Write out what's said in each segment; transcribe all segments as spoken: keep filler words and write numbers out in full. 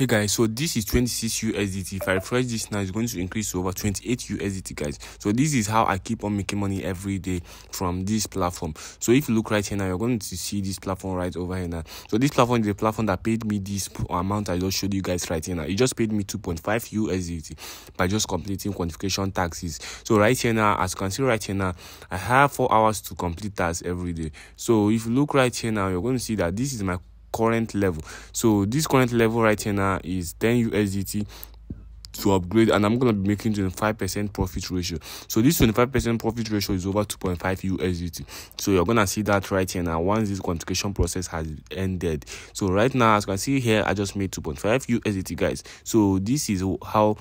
Hey guys, so this is twenty-six U S D T. If I refresh this now, it's going to increase to over twenty-eight U S D T, guys. So this is how I keep on making money every day from this platform. So if you look right here now, you're going to see this platform right over here now. So this platform is the platform that paid me this amount I just showed you guys right here now. It just paid me two point five U S D T by just completing qualification taxes. So right here now, as you can see right here now, I have four hours to complete tasks every day. So if you look right here now, you're going to see that this is my current level. So this current level right here now is ten U S D T to upgrade, and I'm gonna be making twenty-five percent profit ratio. So this twenty-five percent profit ratio is over two point five U S D T. So you're gonna see that right here now once this quantification process has ended. So right now, as you can see here, I just made two point five U S D T, guys. So this is how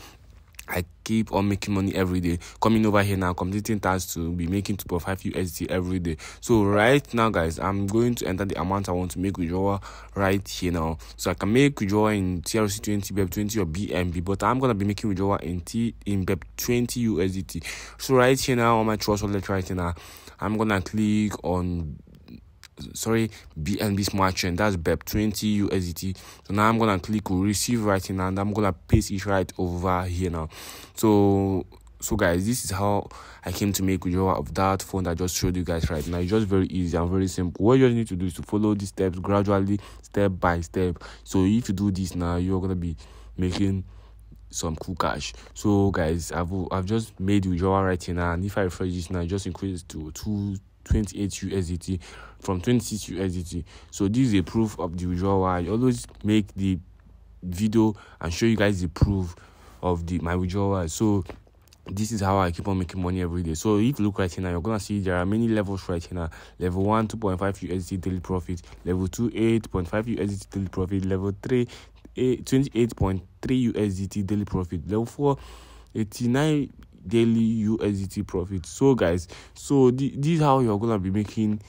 I keep on making money every day, coming over here now, completing tasks to be making two point five U S D T every day. So right now, guys, I'm going to enter the amount I want to make withdrawal right here now. So I can make withdrawal in T R C twenty, B E B twenty, or B N B, but I'm gonna be making withdrawal in T in B E B twenty U S D T. So right here now on my Trustwallet right here now, I'm gonna click on sorry B N B smart chain, that's B E B twenty U S D T. So now I'm gonna click receive right here now, and I'm gonna paste it right over here now. So so guys, this is how I came to make withdrawal of that fund I just showed you guys right now. It's just very easy and very simple. What you just need to do is to follow these steps gradually, step by step. So if you do this now, you're gonna be making some cool cash. So guys, I've I've just made withdrawal right here now, and if I refresh this now, it just increases to two twenty-eight U S D T from twenty-six U S D T. So this is a proof of the withdrawal. I always make the video and show you guys the proof of the my withdrawal. So this is how I keep on making money every day. So if you look right here now, you're gonna see there are many levels right here now. Level one, two point five U S D T daily profit. Level two, eight point five U S D T daily profit. Level three, twenty-eight point three U S D T daily profit. Level four, eighty-nine daily U S D T profit. So guys, so th this is how you're gonna be making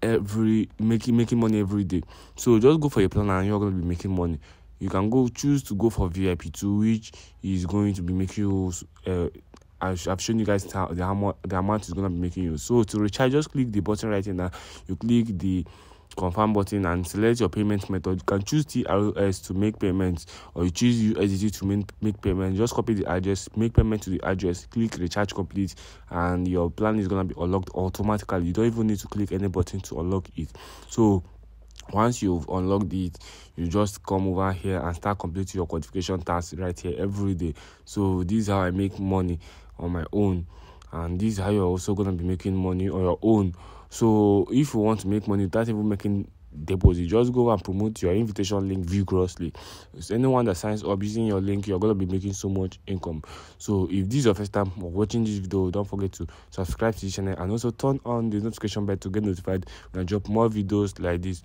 every making making money every day. So just go for your plan and you're gonna be making money. You can go choose to go for V I P two, which is going to be making you uh, I've shown you guys how the amount the amount is gonna be making you. So to recharge, just click the button right here now. You click the confirm button and select your payment method. You can choose T R S to make payments, or you choose U S D T to make payment. Just copy the address, make payment to the address, click recharge complete, and your plan is gonna be unlocked automatically. You don't even need to click any button to unlock it. So once you've unlocked it, you just come over here and start completing your qualification tasks right here every day. So this is how I make money on my own, and this is how you're also gonna be making money on your own. So if you want to make money without even making deposit, just go and promote your invitation link view grossly. So anyone that signs up using your link, you're gonna be making so much income. So if this is your first time watching this video, don't forget to subscribe to this channel and also turn on the notification bell to get notified when I drop more videos like this.